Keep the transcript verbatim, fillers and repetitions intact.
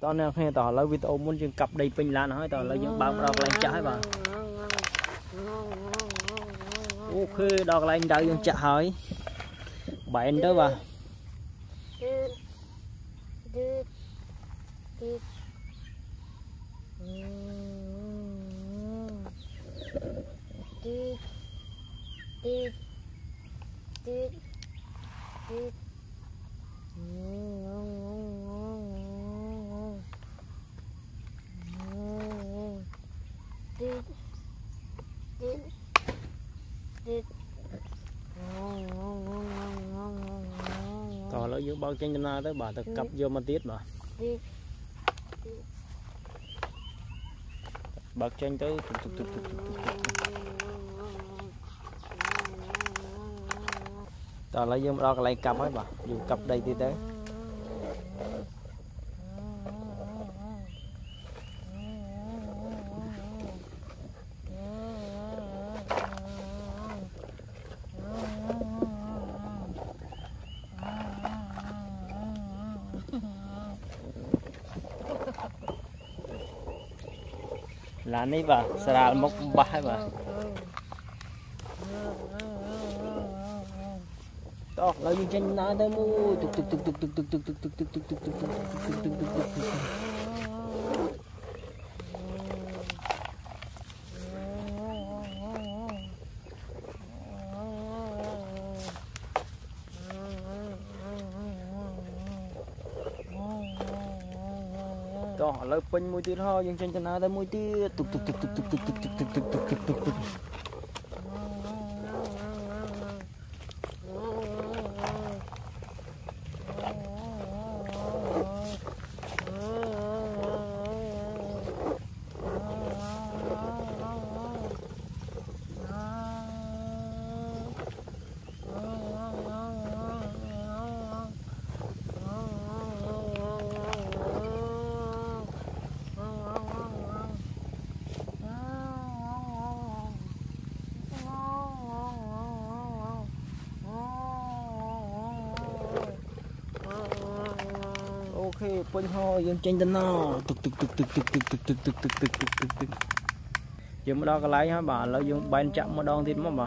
tao nè hay tao lấy video muốn chừng cặp đầy pin lan hỏi tao lấy những bao đọc lên trái vào ok đọc lên đợi dùng chạy hỏi bạn đó vào tỏ lỡ giữa bao chân chân na tới bà ta cặp vô mà tiết mà bật chân tới tỏ lỡ giữa đó lại cặp ấy bà dù cặp đây thì tới là này bà, sẽ là một bài bà to lấy chân nó tới mũi tục tục tục tục tục tục tục tục tục tục tục tục tục tục tục tục tục đó lấy pin mũi tiết ho dân chân chân nào tới mũi tiết tục tục tục tục tục tục tục tục tục tục tục tục tục okay, pin ho, dân trên chân nó, tực tực tực tực tực tực tực tực tực tực tực tực, dùng đo cái lái hả bà, lấy dùng bàn chạm mà đo thì mà bà.